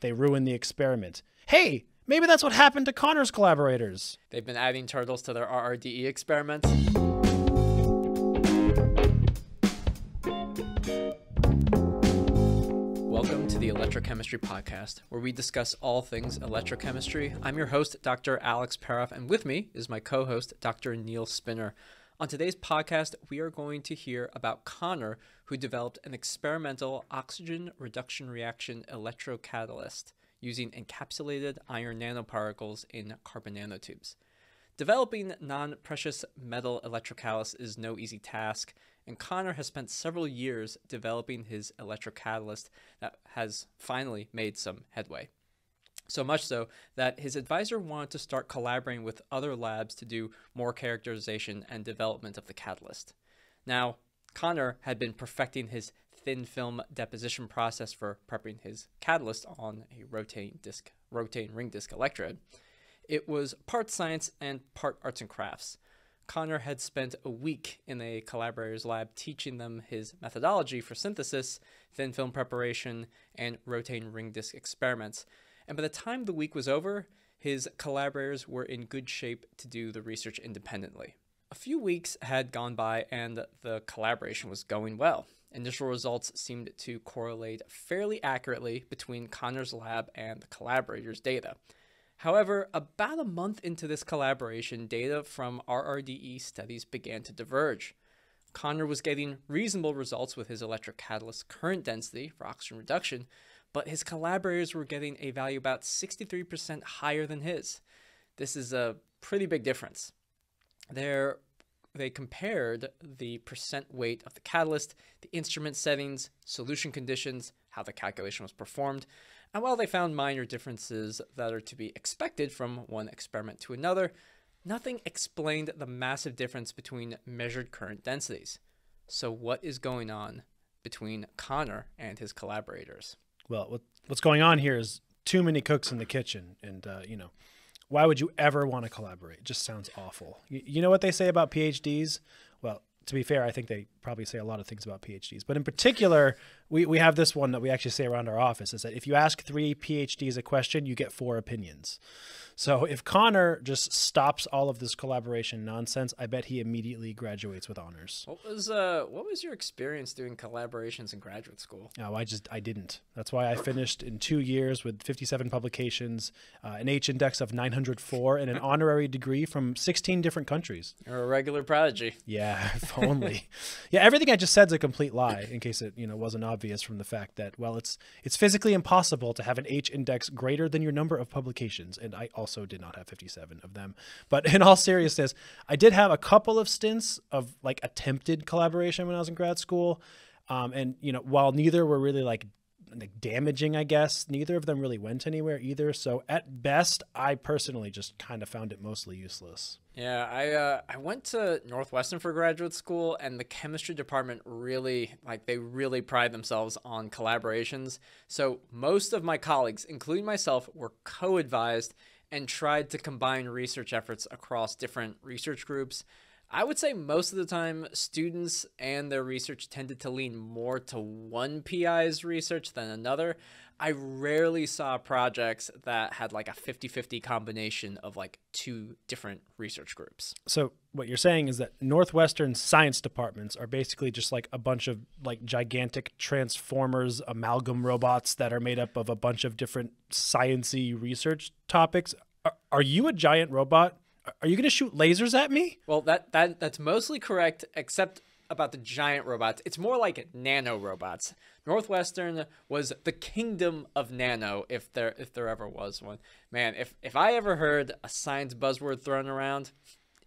They ruin the experiment. Hey, maybe that's what happened to Connor's collaborators. They've been adding turtles to their RRDE experiments. Welcome to the Electrochemistry Podcast, where we discuss all things electrochemistry. I'm your host, Dr. Alex Peroff, and with me is my co-host, Dr. Neil Spinner. On today's podcast, we are going to hear about Connor, who developed an experimental oxygen reduction reaction electrocatalyst using encapsulated iron nanoparticles in carbon nanotubes. Developing non-precious metal electrocatalysts is no easy task, and Connor has spent several years developing his electrocatalyst that has finally made some headway. So much so that his advisor wanted to start collaborating with other labs to do more characterization and development of the catalyst. Now, Connor had been perfecting his thin film deposition process for prepping his catalyst on a rotating ring disc electrode. It was part science and part arts and crafts. Connor had spent a week in a collaborator's lab teaching them his methodology for synthesis, thin film preparation, and rotating ring disc experiments. And by the time the week was over, his collaborators were in good shape to do the research independently. A few weeks had gone by and the collaboration was going well. Initial results seemed to correlate fairly accurately between Connor's lab and the collaborators' data. However, about a month into this collaboration, data from RRDE studies began to diverge. Connor was getting reasonable results with his electrocatalyst current density for oxygen reduction, but his collaborators were getting a value about 63% higher than his. This is a pretty big difference. They compared the percent weight of the catalyst, the instrument settings, solution conditions, how the calculation was performed, and while they found minor differences that are to be expected from one experiment to another, nothing explained the massive difference between measured current densities. So what is going on between Connor and his collaborators? Well, what's going on here is too many cooks in the kitchen, and you know, why would you ever want to collaborate? It just sounds awful. You know what they say about PhDs? Well, to be fair, I think they probably say a lot of things about PhDs, but in particular, we have this one that we actually say around our office, is that if you ask 3 PhDs a question, you get 4 opinions. So if Connor just stops all of this collaboration nonsense, I bet he immediately graduates with honors. What was your experience doing collaborations in graduate school? No, I didn't. That's why I finished in 2 years with 57 publications, an H index of 904, and an honorary degree from 16 different countries. You're a regular prodigy. Yeah. Only. Yeah, everything I just said is a complete lie, in case it, you know, wasn't obvious from the fact that, well, it's physically impossible to have an H index greater than your number of publications, and I also did not have 57 of them. But in all seriousness, I did have a couple of stints of like attempted collaboration when I was in grad school, and you know, while neither were really like damaging, I guess, neither of them really went anywhere either. So at best, I personally just kind of found it mostly useless. Yeah, I went to Northwestern for graduate school, and the chemistry department really, they really pride themselves on collaborations. So most of my colleagues, including myself, were co-advised and tried to combine research efforts across different research groups. I would say most of the time, students and their research tended to lean more to one PI's research than another. I rarely saw projects that had like a 50-50 combination of like 2 different research groups. So what you're saying is that Northwestern science departments are basically just like a bunch of like gigantic transformers, amalgam robots that are made up of a bunch of different sciencey research topics. Are you a giant robot? Are you going to shoot lasers at me? Well, that's mostly correct, except about the giant robots. It's more like nano robots. Northwestern was the kingdom of nano, if there ever was one. Man, if I ever heard a science buzzword thrown around,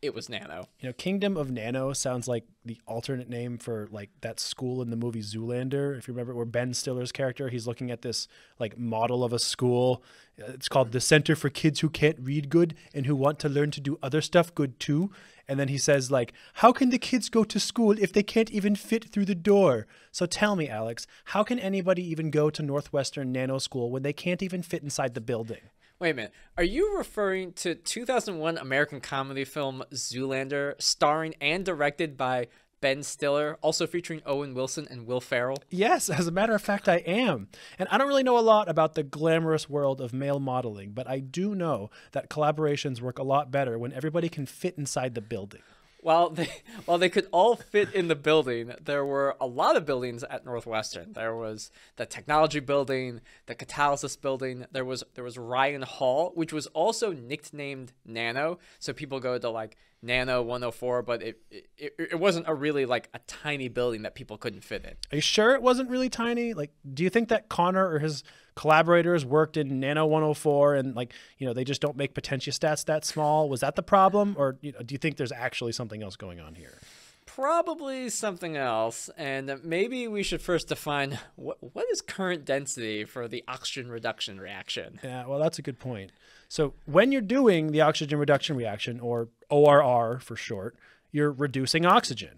it was nano. You know, kingdom of nano sounds like the alternate name for like that school in the movie Zoolander, if you remember, where Ben Stiller's character, he's looking at this like model of a school. It's called the Center for Kids Who Can't Read Good and Who Want to Learn to Do Other Stuff Good Too. And then he says like, how can the kids go to school if they can't even fit through the door? So tell me, Alex, how can anybody even go to Northwestern Nano School when they can't even fit inside the building? Wait a minute. Are you referring to 2001 American comedy film Zoolander, starring and directed by Ben Stiller, also featuring Owen Wilson and Will Ferrell? Yes, as a matter of fact, I am. And I don't really know a lot about the glamorous world of male modeling, but I do know that collaborations work a lot better when everybody can fit inside the building. While they could all fit in the building, there were a lot of buildings at Northwestern. There was the technology building, the catalysis building. There was Ryan Hall, which was also nicknamed Nano. So people go to like Nano 104, but it wasn't a really like a tiny building that people couldn't fit in. Are you sure it wasn't really tiny? Like, do you think that Connor or his collaborators worked in Nano 104 and like, you know, they just don't make potentiostats that small? Was that the problem? Or, you know, do you think there's actually something else going on here? Probably something else. And maybe we should first define what is current density for the oxygen reduction reaction? Yeah, well, that's a good point. So when you're doing the oxygen reduction reaction, or ORR for short, you're reducing oxygen.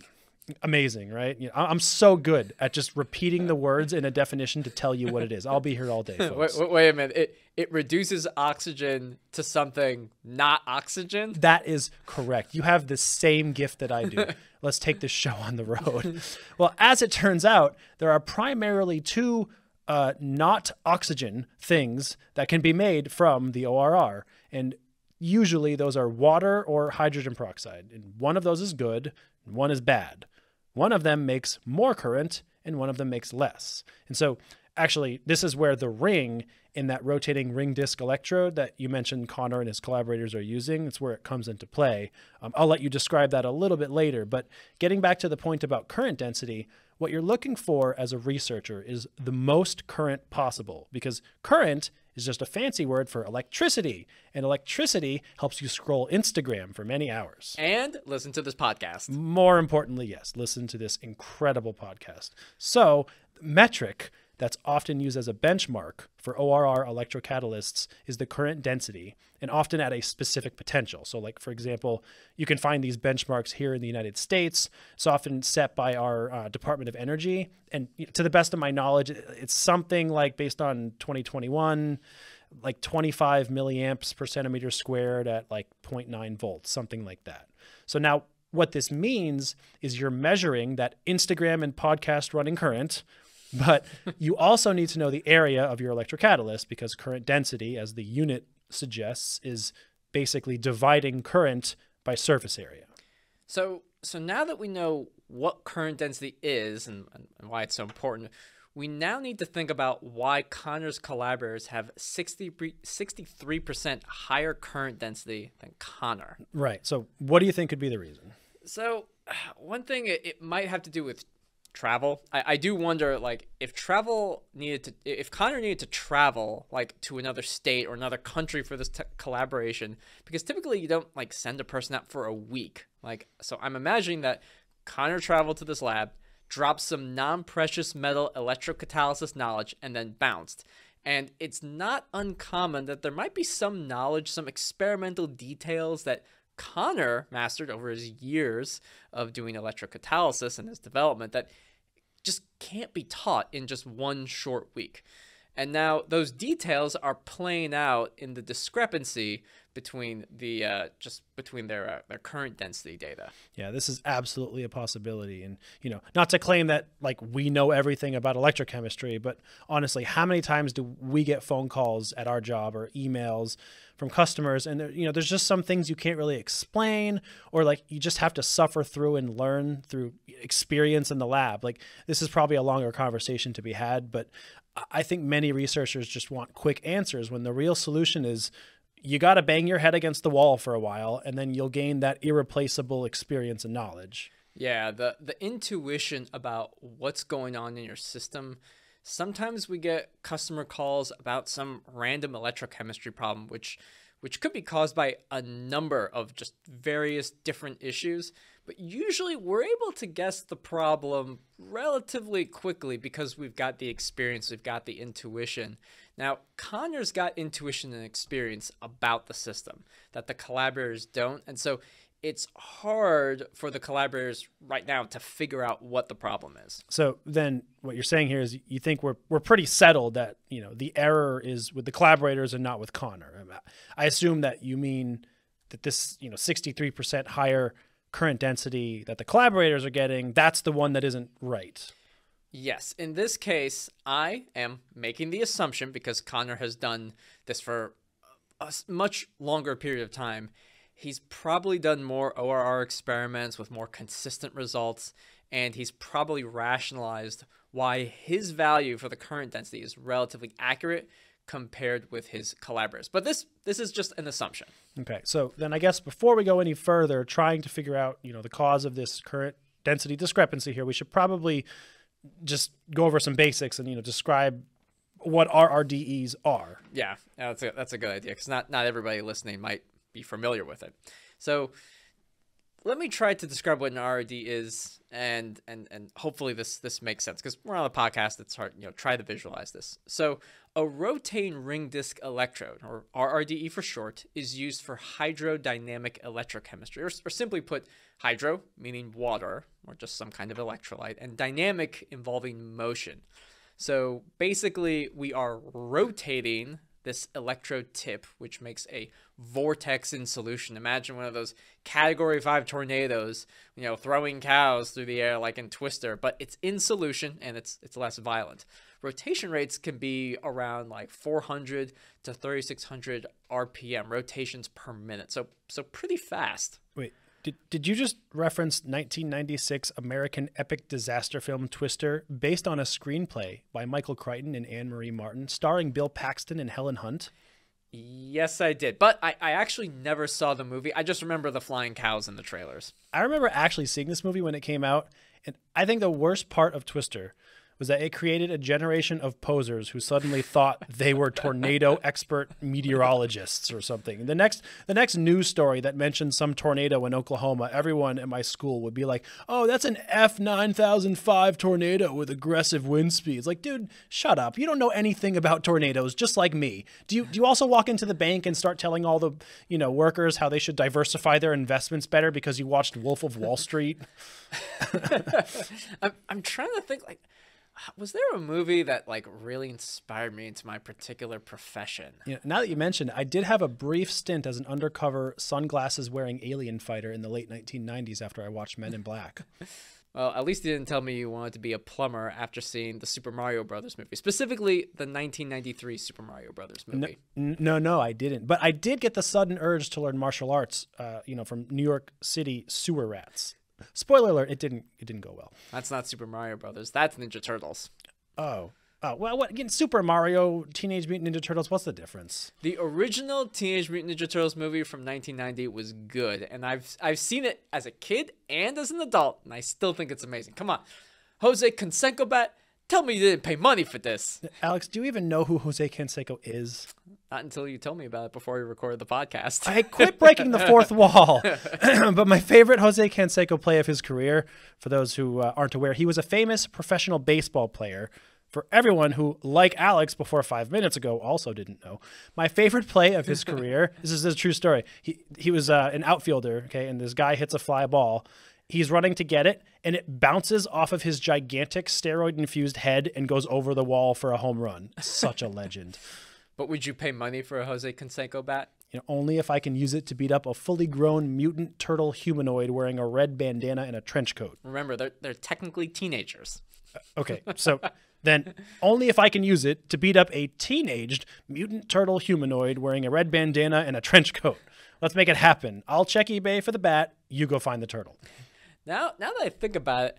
Amazing, right? You know, I'm so good at just repeating the words in a definition to tell you what it is. I'll be here all day, folks. Wait a minute. It reduces oxygen to something not oxygen? That is correct. You have the same gift that I do. Let's take this show on the road. Well, as it turns out, there are primarily two not oxygen things that can be made from the ORR. And usually those are water or hydrogen peroxide. And one of those is good, and one is bad. One of them makes more current and one of them makes less. And so actually, this is where the ring in that rotating ring disc electrode that you mentioned Connor and his collaborators are using, it's where it comes into play. I'll let you describe that a little bit later, but getting back to the point about current density, what you're looking for as a researcher is the most current possible, because current is just a fancy word for electricity, and electricity helps you scroll Instagram for many hours. And listen to this podcast. More importantly, yes, listen to this incredible podcast. So the metric that's often used as a benchmark for ORR electrocatalysts is the current density, and often at a specific potential. So like, for example, you can find these benchmarks here in the United States. It's often set by our Department of Energy. And to the best of my knowledge, it's something like, based on 2021, like 25 milliamps per centimeter squared at like 0.9 volts, something like that. So now what this means is you're measuring that Instagram and podcast running current, but you also need to know the area of your electrocatalyst, because current density, as the unit suggests, is basically dividing current by surface area. So now that we know what current density is and why it's so important, we now need to think about why Connor's collaborators have 63% higher current density than Connor. Right. So what do you think could be the reason? So one thing, it might have to do with travel. I do wonder, like, if Connor needed to travel like to another state or another country for this collaboration, because typically you don't like send a person out for a week. Like, so I'm imagining that Connor traveled to this lab, dropped some non-precious metal electrocatalysis knowledge, and then bounced. And it's not uncommon that there might be some knowledge, some experimental details that Connor mastered over his years of doing electrocatalysis and his development that just can't be taught in just one short week. And now those details are playing out in the discrepancy between the their current density data. Yeah, this is absolutely a possibility. And, you know, not to claim that like we know everything about electrochemistry, but honestly, how many times do we get phone calls at our job or emails from customers, and you know, there's just some things you can't really explain, or like you just have to suffer through and learn through experience in the lab. Like, this is probably a longer conversation to be had, but I think many researchers just want quick answers when the real solution is you got to bang your head against the wall for a while, and then you'll gain that irreplaceable experience and knowledge. Yeah, the intuition about what's going on in your system. Sometimes we get customer calls about some random electrochemistry problem, which could be caused by a number of just various different issues. But usually we're able to guess the problem relatively quickly because we've got the experience, we've got the intuition. Now, Connor's got intuition and experience about the system that the collaborators don't. And so it's hard for the collaborators right now to figure out what the problem is. So then what you're saying here is you think we're pretty settled that, you know, the error is with the collaborators and not with Connor. I assume that you mean that this, you know, 63% higher current density that the collaborators are getting, that's the one that isn't right. Yes. In this case, I am making the assumption, because Connor has done this for a much longer period of time, he's probably done more ORR experiments with more consistent results, and he's probably rationalized why his value for the current density is relatively accurate compared with his collaborators. But this is just an assumption. Okay. So then I guess before we go any further, trying to figure out, you know, the cause of this current density discrepancy here, we should probably just go over some basics and, you know, describe what RRDEs are. Yeah, that's a good idea, because not everybody listening might be familiar with it. So let me try to describe what an RRD is, and hopefully this makes sense, because we're on a podcast. It's hard, you know, try to visualize this. So a rotating ring disc electrode, or RRDE for short, is used for hydrodynamic electrochemistry, or simply put, hydro meaning water or just some kind of electrolyte, and dynamic involving motion. So basically, we are rotating this electrode tip, which makes a vortex in solution. Imagine one of those Category 5 tornadoes, you know, throwing cows through the air like in Twister, but it's in solution and it's less violent. Rotation rates can be around like 400 to 3,600 RPM, rotations per minute. So pretty fast. Wait, did you just reference 1996 American epic disaster film Twister, based on a screenplay by Michael Crichton and Anne-Marie Martin, starring Bill Paxton and Helen Hunt? Yes, I did. But I actually never saw the movie. I just remember the flying cows in the trailers. I remember actually seeing this movie when it came out, and I think the worst part of Twister was that it created a generation of posers who suddenly thought they were tornado expert meteorologists or something. The next news story that mentioned some tornado in Oklahoma, everyone at my school would be like, "Oh, that's an F9005 tornado with aggressive wind speeds." Like, dude, shut up. You don't know anything about tornadoes, just like me. Do you also walk into the bank and start telling all the, you know, workers how they should diversify their investments better because you watched Wolf of Wall Street? I'm trying to think, like, was there a movie that like really inspired me into my particular profession? You know, now that you mentioned, I did have a brief stint as an undercover sunglasses-wearing alien fighter in the late 1990s after I watched Men in Black. Well, at least you didn't tell me you wanted to be a plumber after seeing the Super Mario Brothers movie, specifically the 1993 Super Mario Brothers movie. No, I didn't. But I did get the sudden urge to learn martial arts, you know, from New York City sewer rats. Spoiler alert, it didn't go well. That's not Super Mario Brothers. That's Ninja Turtles. Oh, well, what, again, Super Mario, Teenage Mutant Ninja Turtles, what's the difference? The original Teenage Mutant Ninja Turtles movie from 1990 was good, and I've seen it as a kid and as an adult, and I still think it's amazing. Come on, Jose Cansecobat, tell me you didn't pay money for this. Alex, do you even know who Jose Canseco is? Not until you tell me about it before we recorded the podcast. I quit breaking the fourth wall. But my favorite Jose Canseco play of his career, for those who aren't aware, he was a famous professional baseball player. For everyone who, like Alex before 5 minutes ago, also didn't know, my favorite play of his career, this is a true story. He was an outfielder, okay, and this guy hits a fly ball. He's running to get it, and it bounces off of his gigantic steroid-infused head and goes over the wall for a home run. Such a legend. But would you pay money for a Jose Canseco bat? You know, only if I can use it to beat up a fully grown mutant turtle humanoid wearing a red bandana and a trench coat. Remember, they're technically teenagers. Okay, so then only if I can use it to beat up a teenaged mutant turtle humanoid wearing a red bandana and a trench coat. Let's make it happen. I'll check eBay for the bat. You go find the turtle. Now that I think about it,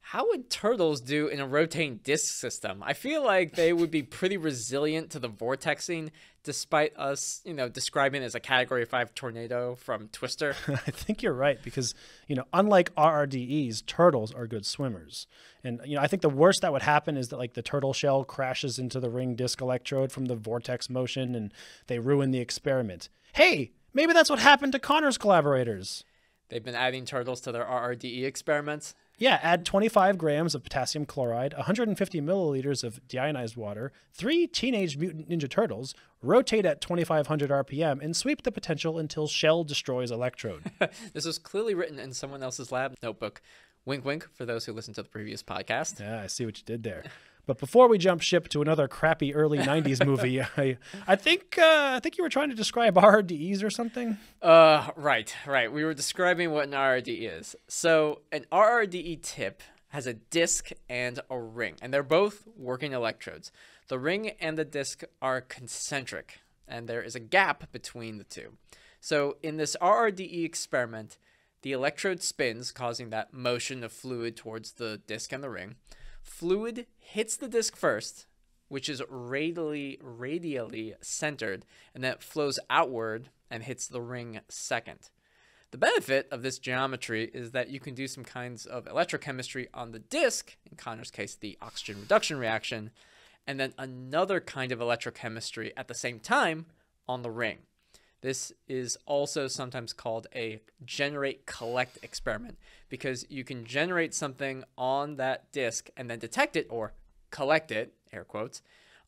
how would turtles do in a rotating disc system? I feel like they would be pretty resilient to the vortexing, despite us, you know, describing it as a Category 5 tornado from Twister. I think you're right, because, you know, unlike RRDEs, turtles are good swimmers. And, you know, I think the worst that would happen is that, like, the turtle shell crashes into the ring disc electrode from the vortex motion, and they ruin the experiment. Hey, maybe that's what happened to Connor's collaborators. They've been adding turtles to their RRDE experiments? Yeah, add 25 grams of potassium chloride, 150 milliliters of deionized water, 3 Teenage Mutant Ninja Turtles, rotate at 2,500 RPM, and sweep the potential until shell destroys electrode. This was clearly written in someone else's lab notebook. Wink, wink, for those who listened to the previous podcast. Yeah, I see what you did there. But before we jump ship to another crappy early 90s movie, I think you were trying to describe RRDEs or something? Right. We were describing what an RRDE is. So an RRDE tip has a disc and a ring, and they're both working electrodes. The ring and the disc are concentric, and there is a gap between the two. So in this RRDE experiment, the electrode spins, causing that motion of fluid towards the disc and the ring. Fluid hits the disc first, which is radially centered, and then it flows outward and hits the ring second. The benefit of this geometry is that you can do some kinds of electrochemistry on the disc, in Connor's case, the oxygen reduction reaction, and then another kind of electrochemistry at the same time on the ring. This is also sometimes called a generate-collect experiment, because you can generate something on that disc and then detect it, or collect it, air quotes,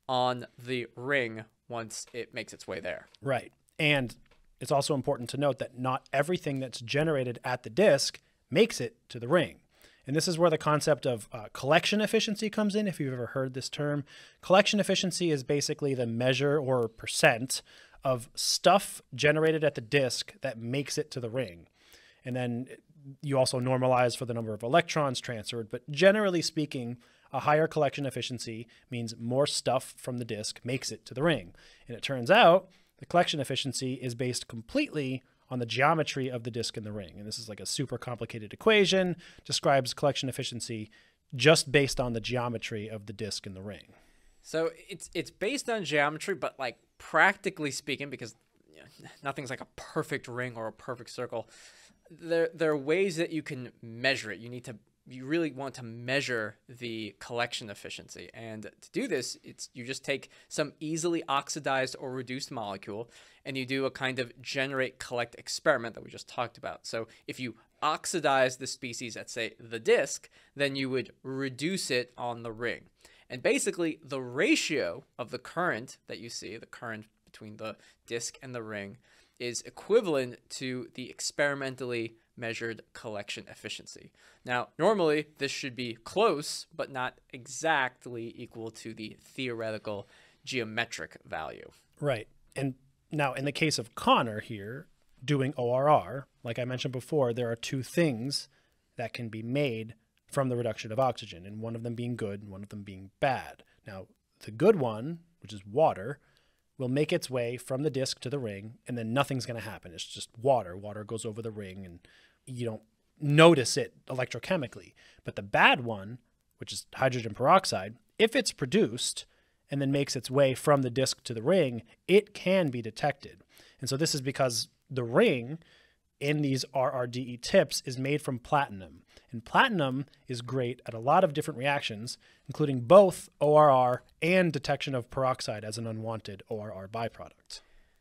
on the ring once it makes its way there. Right. And it's also important to note that not everything that's generated at the disc makes it to the ring. And this is where the concept of collection efficiency comes in, if you've ever heard this term. Collection efficiency is basically the measure or percent of stuff generated at the disk that makes it to the ring. And then you also normalize for the number of electrons transferred, but generally speaking, a higher collection efficiency means more stuff from the disk makes it to the ring. And it turns out the collection efficiency is based completely on the geometry of the disk and the ring. And this is like a super complicated equation, describes collection efficiency just based on the geometry of the disk and the ring. So it's based on geometry, but like practically speaking, because nothing's like a perfect ring or a perfect circle, there are ways that you can measure it. You really want to measure the collection efficiency, and to do this, you just take some easily oxidized or reduced molecule, and you do a kind of generate-collect experiment that we just talked about. So if you oxidize the species at, say, the disk, then you would reduce it on the ring. And basically, the ratio of the current that you see, the current between the disk and the ring, is equivalent to the experimentally measured collection efficiency. Now, normally, this should be close, but not exactly equal to the theoretical geometric value. Right. And now, in the case of Connor here, doing ORR, like I mentioned before, there are two things that can be made from the reduction of oxygen, and one of them being good and one of them being bad. Now, the good one, which is water, will make its way from the disc to the ring, and then nothing's going to happen. It's just water. Water goes over the ring, and you don't notice it electrochemically. But the bad one, which is hydrogen peroxide, if it's produced and then makes its way from the disc to the ring, it can be detected. And so this is because the ring in these RRDE tips is made from platinum. And platinum is great at a lot of different reactions, including both ORR and detection of peroxide as an unwanted ORR byproduct.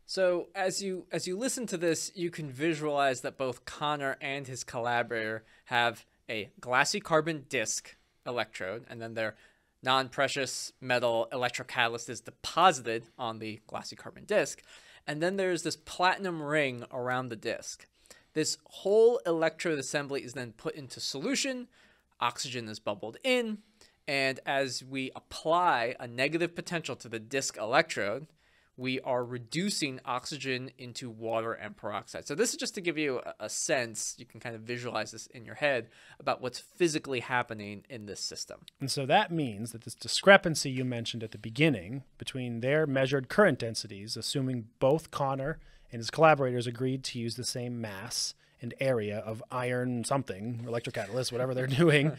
So as you listen to this, you can visualize that both Connor and his collaborator have a glassy carbon disc electrode, and then their non-precious metal electrocatalyst is deposited on the glassy carbon disc. And then there's this platinum ring around the disc. This whole electrode assembly is then put into solution, oxygen is bubbled in, and as we apply a negative potential to the disc electrode, we are reducing oxygen into water and peroxide. So this is just to give you a sense, you can kind of visualize this in your head, about what's physically happening in this system. And so that means that this discrepancy you mentioned at the beginning between their measured current densities, assuming both Connor and his collaborators agreed to use the same mass and area of iron something, electrocatalyst, whatever they're doing,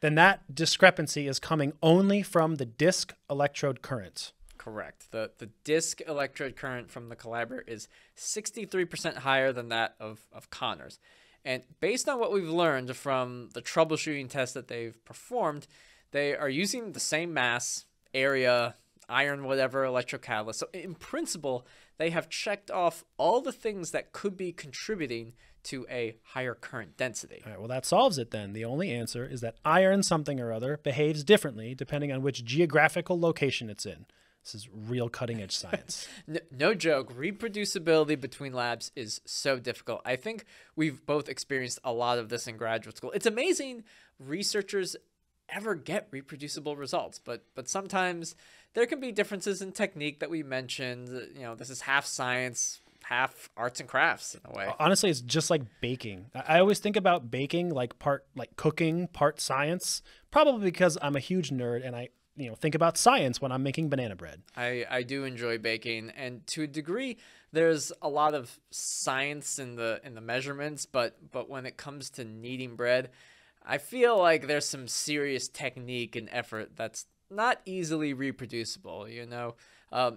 then that discrepancy is coming only from the disc electrode current. Correct. The disc electrode current from the collaborator is 63% higher than that of Connor's. And based on what we've learned from the troubleshooting test that they've performed, they are using the same mass, area, iron, whatever, electrocatalyst. So in principle, they have checked off all the things that could be contributing to a higher current density. All right, well, that solves it then. The only answer is that iron something or other behaves differently depending on which geographical location it's in. This is real cutting-edge science. No joke. Reproducibility between labs is so difficult. I think we've both experienced a lot of this in graduate school. It's amazing researchers ever get reproducible results, but sometimes there can be differences in technique that we mentioned. You know, this is half science, half arts and crafts in a way. Honestly, it's just like baking. I always think about baking like part like cooking, part science, probably because I'm a huge nerd and I, you know, think about science when I'm making banana bread. I do enjoy baking, and to a degree there's a lot of science in the measurements, but when it comes to kneading bread, I feel like there's some serious technique and effort that's not easily reproducible, you know.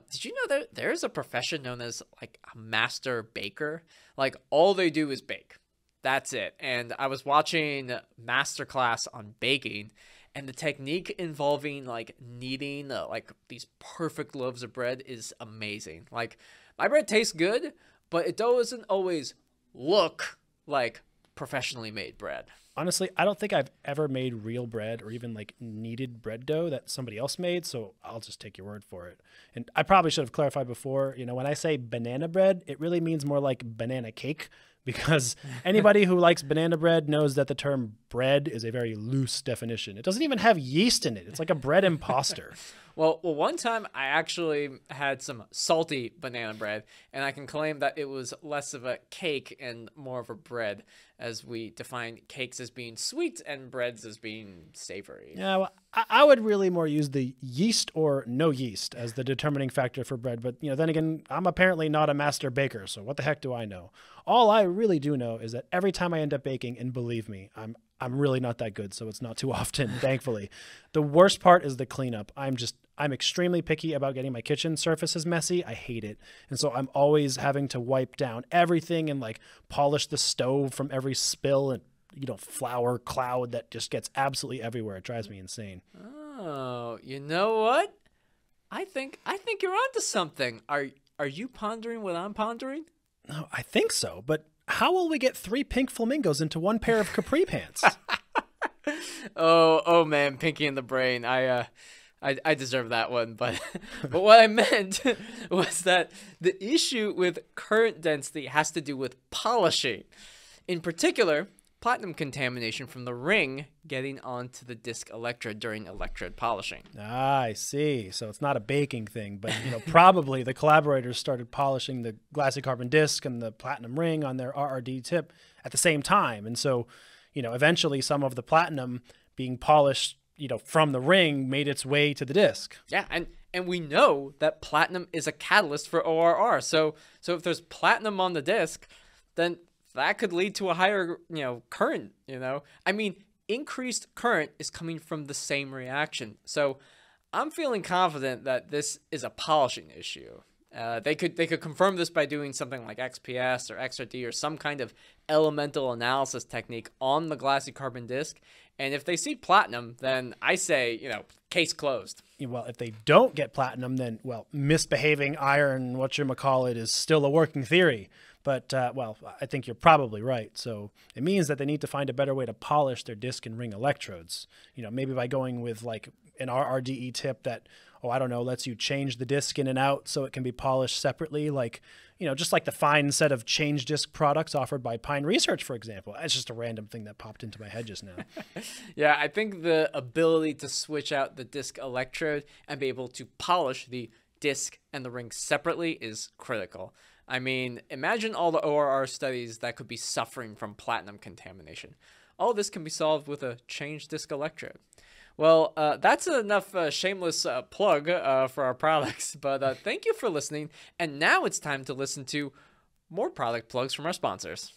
Did you know that there's a profession known as like a master baker? Like all they do is bake. That's it. And I was watching masterclass on baking, and the technique involving like kneading like these perfect loaves of bread is amazing. Like my bread tastes good, but it doesn't always look like professionally made bread. Honestly, I don't think I've ever made real bread or even like kneaded bread dough that somebody else made, so I'll just take your word for it. And I probably should have clarified before, you know, when I say banana bread, it really means more like banana cake, because anybody who likes banana bread knows that the term bread is a very loose definition. It doesn't even have yeast in it. It's like a bread imposter. Well, one time I actually had some salty banana bread, and I can claim that it was less of a cake and more of a bread, as we define cakes as being sweet and breads as being savory. Yeah, well, I would really more use the yeast or no yeast as the determining factor for bread. But, you know, then again, I'm apparently not a master baker, so what the heck do I know? All I really do know is that every time I end up baking, and believe me, I'm really not that good, so it's not too often, thankfully. The worst part is the cleanup. I'm extremely picky about getting my kitchen surfaces messy. I hate it. And so I'm always having to wipe down everything and like polish the stove from every spill and, you know, flour cloud that just gets absolutely everywhere. It drives me insane. Oh, you know what? I think you're onto something. Are you pondering what I'm pondering? No, I think so, but how will we get 3 pink flamingos into 1 pair of capri pants? Oh man, Pinky in the Brain. I deserve that one, but but what I meant was that the issue with current density has to do with polishing. In particular, platinum contamination from the ring getting onto the disc electrode during electrode polishing. Ah, I see. So it's not a baking thing, but you know, probably the collaborators started polishing the glassy carbon disc and the platinum ring on their RRD tip at the same time. And so, you know, eventually some of the platinum being polished, you know, from the ring made its way to the disc. Yeah, and we know that platinum is a catalyst for ORR. So if there's platinum on the disc, then that could lead to a higher, you know, current, you know. I mean, increased current is coming from the same reaction. So I'm feeling confident that this is a polishing issue. They could confirm this by doing something like XPS or XRD or some kind of elemental analysis technique on the glassy carbon disc. And if they see platinum, then I say, you know, case closed. Well, if they don't get platinum, then, well, misbehaving iron, whatchamacallit, is still a working theory. But, well, I think you're probably right. So it means that they need to find a better way to polish their disc and ring electrodes. You know, maybe by going with like an RRDE tip that, oh, I don't know, lets you change the disc in and out so it can be polished separately. Like, you know, just like the fine set of change disc products offered by Pine Research, for example. That's just a random thing that popped into my head just now. Yeah, I think the ability to switch out the disc electrode and be able to polish the disc and the ring separately is critical. I mean, imagine all the ORR studies that could be suffering from platinum contamination. All this can be solved with a change disc electrode. Well, that's enough shameless plug for our products, but thank you for listening. And now it's time to listen to more product plugs from our sponsors.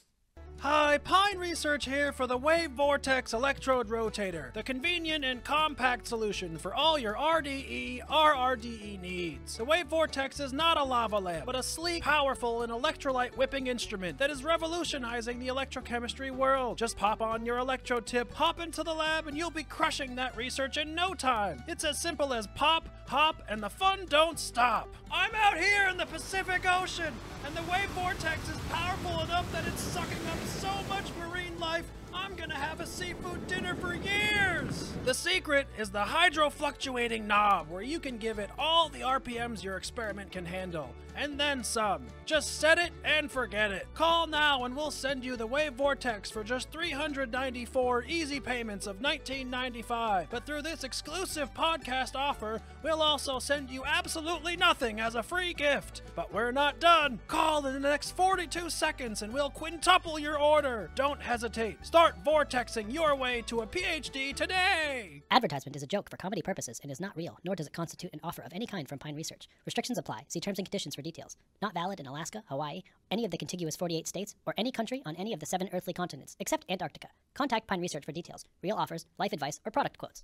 Hi, Pine Research here for the Wave Vortex Electrode Rotator, the convenient and compact solution for all your RDE, RRDE needs. The Wave Vortex is not a lava lamp, but a sleek, powerful, and electrolyte whipping instrument that is revolutionizing the electrochemistry world. Just pop on your electrode tip, hop into the lab, and you'll be crushing that research in no time. It's as simple as pop, hop, and the fun don't stop. I'm out here in the Pacific Ocean, and the Wave Vortex is powerful enough that it's sucking up so much marine life I'm gonna have a seafood dinner for years! The secret is the hydrofluctuating knob, where you can give it all the RPMs your experiment can handle, and then some. Just set it and forget it. Call now and we'll send you the Wave Vortex for just 394 easy payments of $19.95. But through this exclusive podcast offer, we'll also send you absolutely nothing as a free gift. But we're not done. Call in the next 42 seconds and we'll quintuple your order. Don't hesitate. Start vortexing your way to a PhD today! Advertisement is a joke for comedy purposes and is not real, nor does it constitute an offer of any kind from Pine Research. Restrictions apply. See terms and conditions for details. Not valid in Alaska, Hawaii, any of the contiguous 48 states, or any country on any of the 7 earthly continents, except Antarctica. Contact Pine Research for details, real offers, life advice, or product quotes.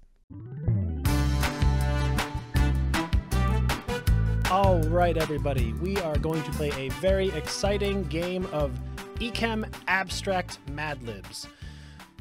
All right, everybody. We are going to play a very exciting game of Echem Abstract Mad Libs.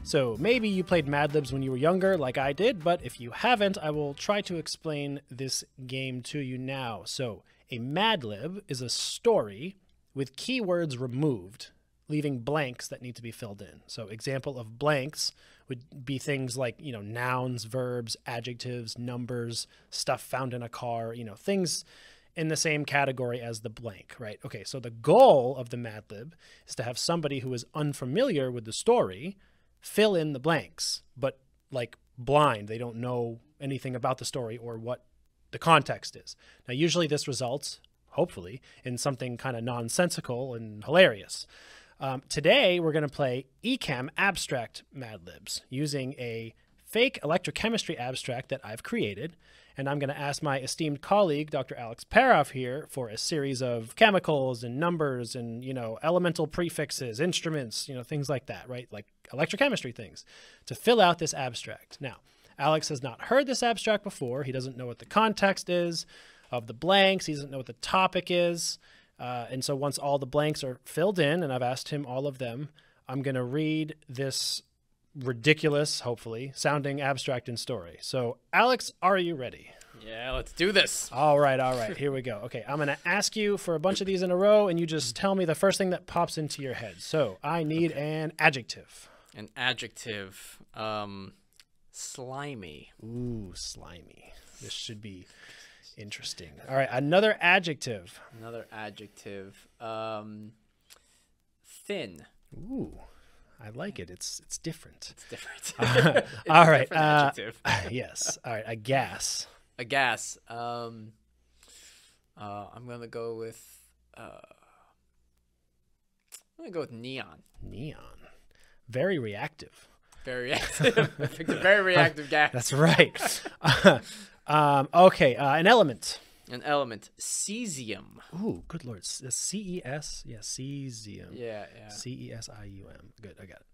So maybe you played Mad Libs when you were younger, like I did, but if you haven't, I will try to explain this game to you now. So a Mad Lib is a story with keywords removed, leaving blanks that need to be filled in. So example of blanks would be things like, you know, nouns, verbs, adjectives, numbers, stuff found in a car, you know, things in the same category as the blank, right? Okay, so the goal of the Mad Lib is to have somebody who is unfamiliar with the story fill in the blanks, but like blind, they don't know anything about the story or what the context is. Now, usually this results, hopefully, in something kind of nonsensical and hilarious. Today, we're going to play Echem Abstract Mad Libs using a fake electrochemistry abstract that I've created. And I'm going to ask my esteemed colleague, Dr. Alex Peroff, here for a series of chemicals and numbers and, you know, elemental prefixes, instruments, you know, things like that, right? Like electrochemistry things, to fill out this abstract. Now, Alex has not heard this abstract before. He doesn't know what the context is of the blanks. He doesn't know what the topic is. And so once all the blanks are filled in, and I've asked him all of them, I'm going to read this ridiculous, hopefully, sounding abstract and story. So, Alex, are you ready? Yeah, let's do this. All right, here we go. Okay, I'm going to ask you for a bunch of these in a row, and you just tell me the first thing that pops into your head. So, I need an adjective. An adjective. Slimy. Ooh, slimy. This should be interesting. All right, another adjective. Another adjective. Thin. Ooh. I like it. It's different. It's different. All right. Different adjective. Yes. All right. A gas. A gas. I'm gonna go with. I'm gonna go with neon. Neon. Very reactive. Very reactive. I picked a very reactive gas. That's right. Okay. An element. An element. Cesium. Ooh, good lord. C-E-S? Yeah, cesium. Yeah, yeah. C-E-S-I-U-M. Good, I got it.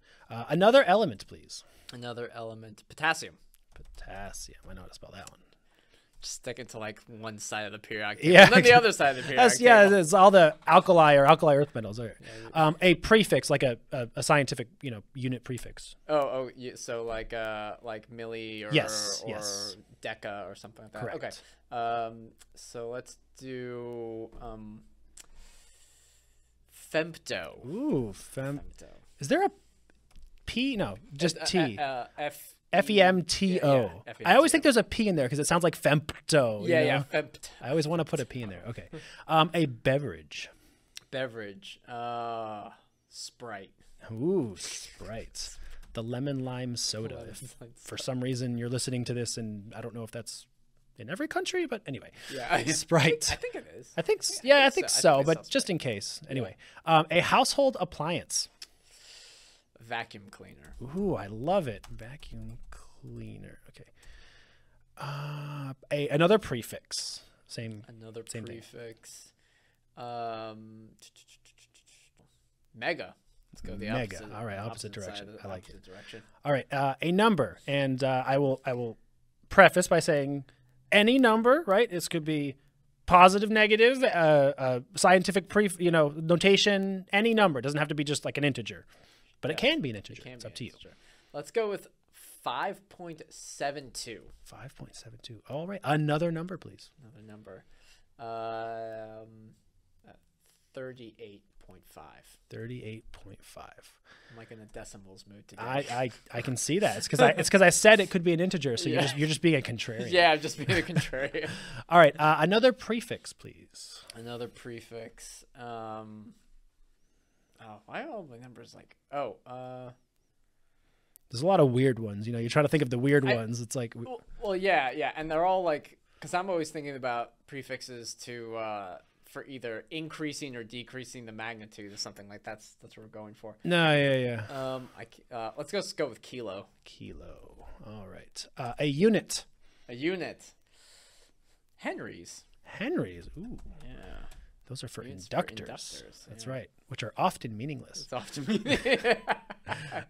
Another element, please. Another element. Potassium. Potassium. I know how to spell that one. Just stick it to, like, one side of the periodic table. Yeah. And then the other side of the periodic table. Yeah, it's all the alkali or alkali earth metals. Right. Yeah. A prefix, like a scientific, you know, unit prefix. Oh, yeah, so like milli or, yes, or yes, deca or something like that. Correct. Okay. So let's do femto. Ooh, femto. Is there a P? No, just T. F. F-E-M-T-O. Yeah, I always think there's a P in there because it sounds like femto. Yeah, you know? Yeah, femto. I always want to put a P in there. Okay. A beverage. Beverage. Sprite. Ooh, Sprite. The lemon lime soda. If for some reason you're listening to this, and I don't know if that's in every country, but anyway. Yeah. Sprite. I think it is. I think, yeah, I think so, but just in case. Anyway. Yeah. A household appliance. Vacuum cleaner. Ooh, I love it. Vacuum cleaner. Okay. Another prefix. Same. Another same prefix. Thing. Mega. Let's go the mega. Opposite. All right, opposite direction. I like it. Direction. All right, a number, and I will preface by saying any number. Right. This could be positive, negative, scientific notation. Any number. It doesn't have to be just like an integer. But yeah, it can be an integer. It's up to you. Let's go with 5.72. 5.72. All right. Another number, please. Another number. 38.5. 38.5. I'm like in the decimals mood today. I can see that. It's because I said it could be an integer, so yeah. you're just being a contrarian. Yeah, I'm just being a contrarian. All right, another prefix, please. Another prefix. Oh, why are all my numbers like there's a lot of weird ones. You know, you're trying to think of the weird ones. It's like well, yeah, yeah, and they're all like because I'm always thinking about prefixes to. For either increasing or decreasing the magnitude or something like that. That's what we're going for. No, yeah, yeah. Let's just go with kilo. Kilo. All right. A unit. A unit. Henrys. Henrys. Ooh. Yeah. Those are for inductors. That's yeah. right. Which are often meaningless. It's often meaningless.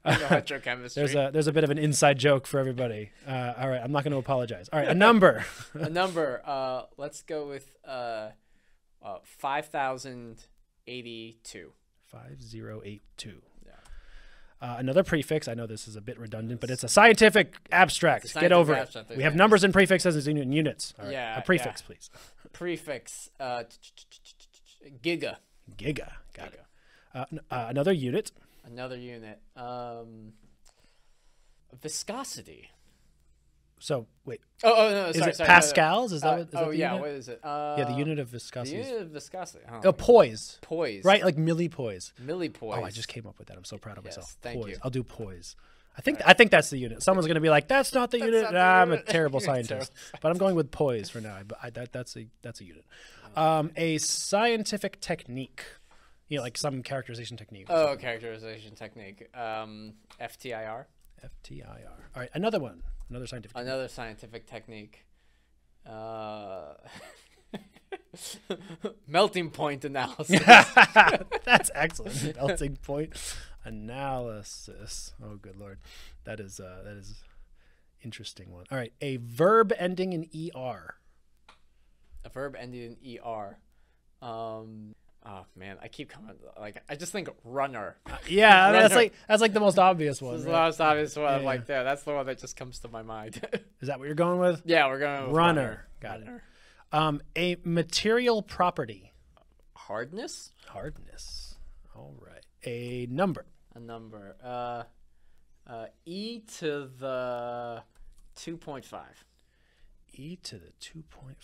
Electrochemistry. There's a bit of an inside joke for everybody. All right. I'm not going to apologize. All right. A number. A number. Let's go with... 5082. 5082. Yeah. Another prefix. I know this is a bit redundant, but it's a scientific abstract. Get over it. We have numbers and prefixes and units. Yeah. A prefix, please. Prefix. Giga. Giga. Got it. Another unit. Another unit. Viscosity. So wait. Oh no! Sorry, is it Pascals? Is that? What, is that the yeah. Unit? What is it? Yeah, the unit of viscosity. The unit of viscosity. Oh, poise. Poise. Right, like millipoise. Millipoise. Oh, I just came up with that. I'm so proud of myself. Thank you. I'll do poise. I think that's the unit. Someone's gonna be like, "That's not the unit." Nah, I'm a terrible scientist, but I'm going with poise for now. But that's a unit. A scientific technique. You know, like some characterization technique. Oh, characterization technique. FTIR. FTIR. All right, another one. Another scientific technique. Another scientific technique. Melting point analysis. That's excellent. Melting point analysis. Oh, good Lord. That is interesting one. All right. A verb ending in ER. A verb ending in ER. Oh man, I keep coming. Like I just think runner. Yeah, runner. That's like the most obvious one. Right? The most obvious one. Yeah, yeah. Like yeah, that's the one that just comes to my mind. Is that what you're going with? Yeah, we're going with runner. Got it. A material property. Hardness. Hardness. All right. A number. A number. E to the 2.5. E to the 2.5.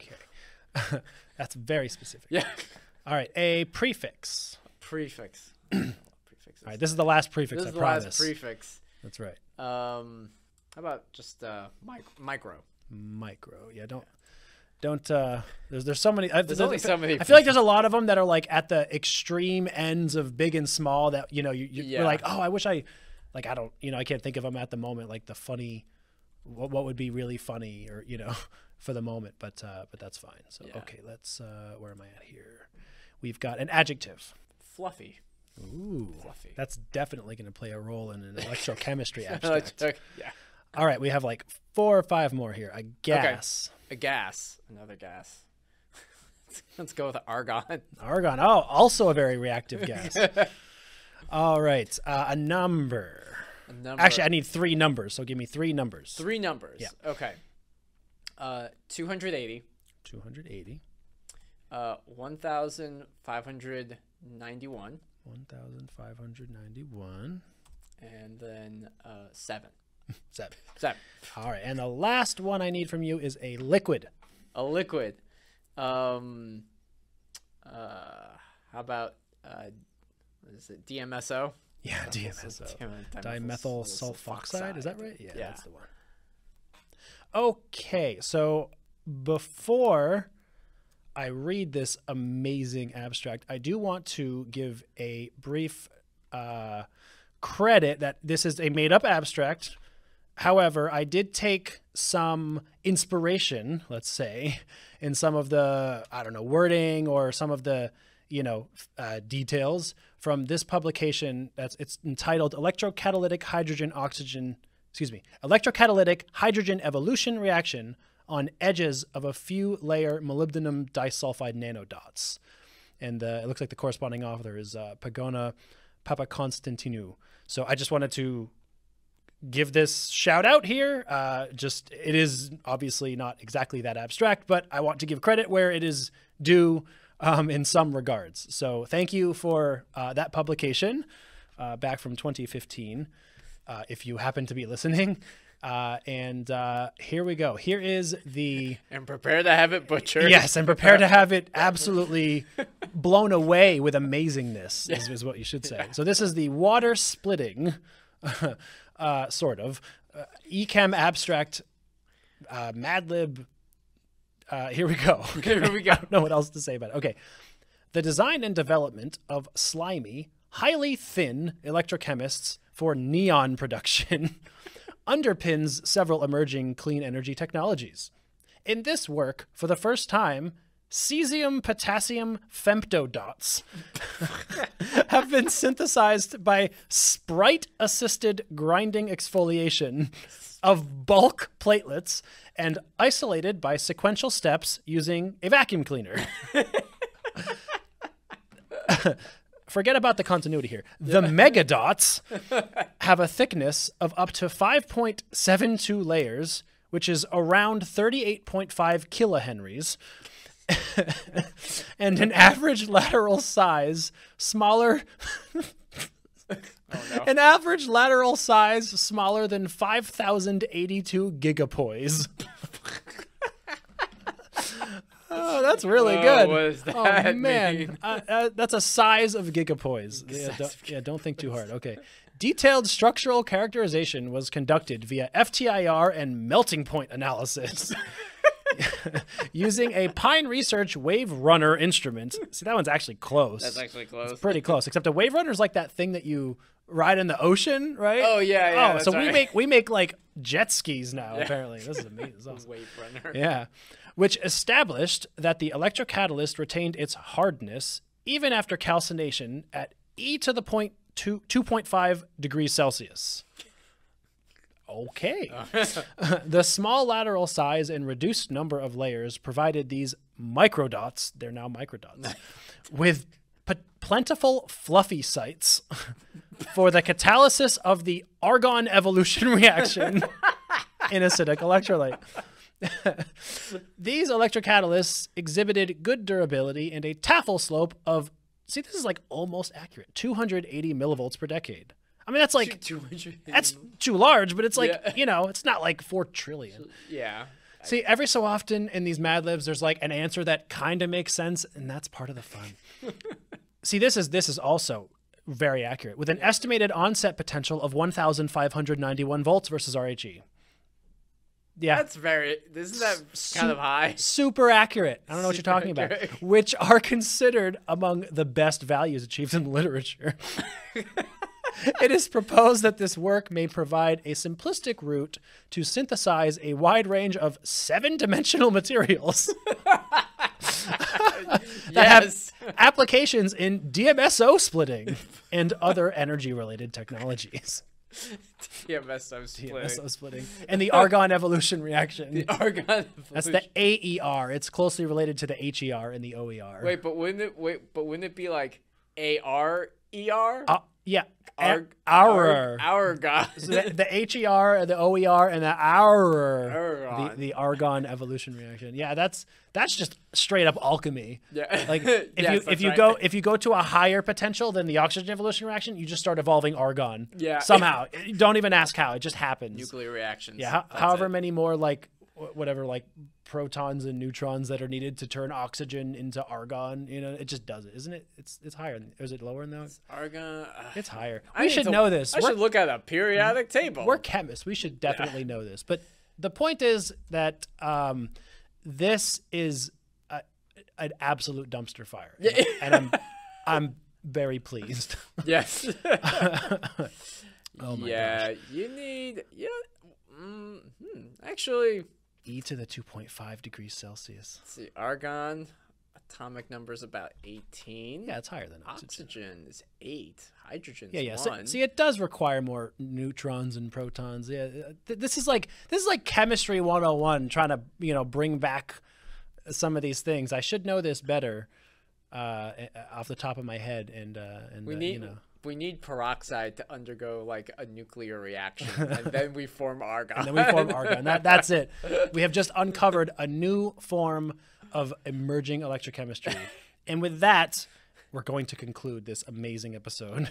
Okay. That's very specific. Yeah. All right. A prefix. A prefix. All right. This is the last prefix. This is the last prefix. That's right. How about just micro? Micro. Yeah. Don't. There's so many. There's only so many. I feel like there's a lot of them that are like at the extreme ends of big and small. That you know you're like, oh, I wish I, like I don't, you know, I can't think of them at the moment. Like the funny, what would be really funny, or you know. For the moment, but that's fine. So yeah. Okay, let's where am I at here? We've got an adjective. Fluffy. Ooh. Fluffy. That's definitely going to play a role in an electrochemistry abstract. Yeah. All right, we have like 4 or 5 more here. A gas. Okay. A gas. Another gas. Let's go with argon. Argon. Oh, also a very reactive gas. All right, a number. A number. Actually, I need 3 numbers. So give me 3 numbers. 3 numbers. Yeah. Okay. 280. 280. 1591. 1591. And then 7. 7. 7. All right. And the last one I need from you is a liquid. A liquid. How about what is it? DMSO? Yeah, DMSO. Dimethyl sulfoxide. Is that right? Yeah, yeah. That's the one. Okay, so before I read this amazing abstract, I do want to give a brief credit that this is a made-up abstract. However, I did take some inspiration, let's say, in some of the, I don't know, wording or some of the, you know, details from this publication. It's entitled Electrocatalytic Hydrogen Oxygen. Excuse me, electrocatalytic hydrogen evolution reaction on edges of a few layer molybdenum disulfide nanodots. And it looks like the corresponding author is Pagona Papakonstantinou. So I just wanted to give this shout out here. Just, it is obviously not exactly that abstract, but I want to give credit where it is due. in some regards. So thank you for that publication back from 2015, if you happen to be listening. Here we go. Here is the... And prepare to have it butchered. Yes, and prepare to have it absolutely blown away with amazingness, is what you should say. Yeah. So this is the water splitting, sort of, echem abstract, Mad Lib. Here we go. Okay, here we go. I don't know what else to say about it. Okay. The design and development of slimy, highly thin electrochemists for neon production underpins several emerging clean energy technologies. In this work, for the first time, cesium potassium femtodots have been synthesized by sprite-assisted grinding exfoliation of bulk platelets and isolated by sequential steps using a vacuum cleaner. Forget about the continuity here. The megadots have a thickness of up to 5.72 layers, which is around 38.5 kilohenries, and an average lateral size smaller... Oh, no. An average lateral size smaller than 5,082 gigapoise. Oh, that's really good. What does that mean? That's a size of gigapoise. Don't think too hard. Okay. Detailed structural characterization was conducted via FTIR and melting point analysis using a Pine Research Wave Runner instrument. See, that one's actually close. That's actually close. It's pretty close, except a wave runner is like that thing that you ride in the ocean, right? Oh, yeah, yeah. Oh, so right. we make like jet skis now, apparently. This is amazing. This is awesome. Wave runner. Yeah. Which established that the electrocatalyst retained its hardness even after calcination at E to the 2.5 degrees Celsius. Okay. The small lateral size and reduced number of layers provided these microdots, they're now microdots, with plentiful fluffy sites for the catalysis of the argon evolution reaction in acidic electrolyte. These electrocatalysts exhibited good durability and a Tafel slope of, see, this is like almost accurate, 280 millivolts per decade. I mean, that's like, that's too large, but it's like, you know, it's not like 4 trillion. Yeah. See, every so often in these Mad Libs, there's like an answer that kind of makes sense, and that's part of the fun. See, this is also very accurate, with an estimated onset potential of 1,591 volts versus RHE. Yeah. That's very, isn't that kind of high? Super accurate. I don't know what you're talking about. Which are considered among the best values achieved in literature. It is proposed that this work may provide a simplistic route to synthesize a wide range of 7-dimensional materials that have applications in DMSO splitting and other energy-related technologies. DMSO splitting. And the argon evolution reaction. The argon evolution. That's the AER. It's closely related to the HER and the OER. Wait, but wouldn't it be like ARER? Yeah. Our guys. The HER, the OER, and the our, the argon evolution reaction. Yeah, that's just straight up alchemy. Yeah. Like if you go to a higher potential than the oxygen evolution reaction, you just start evolving argon. Yeah. Somehow. Don't even ask how. It just happens. Nuclear reactions. Yeah. However many more like whatever like protons and neutrons that are needed to turn oxygen into argon, you know, it just does it, isn't it? It's higher. Is it lower than that? It's argon. It's higher. We should know this. I should look at a periodic table. We're chemists. We should definitely know this. But the point is that this is an absolute dumpster fire, and I'm very pleased. Yes. Oh my gosh. You need actually. E to the 2.5 degrees Celsius. Let's see, argon atomic number is about 18. Yeah, it's higher than oxygen. Oxygen is 8. Hydrogen is 1. See, it does require more neutrons and protons. Yeah, this is like chemistry 101, trying to bring back some of these things. I should know this better off the top of my head, and we need. We need peroxide to undergo like a nuclear reaction, and then we form argon. And then we form argon. That's it. We have just uncovered a new form of emerging electrochemistry And with that, we're going to conclude this amazing episode,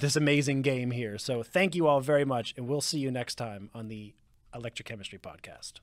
this amazing game here. So thank you all very much, and we'll see you next time on the Electrochemistry Podcast.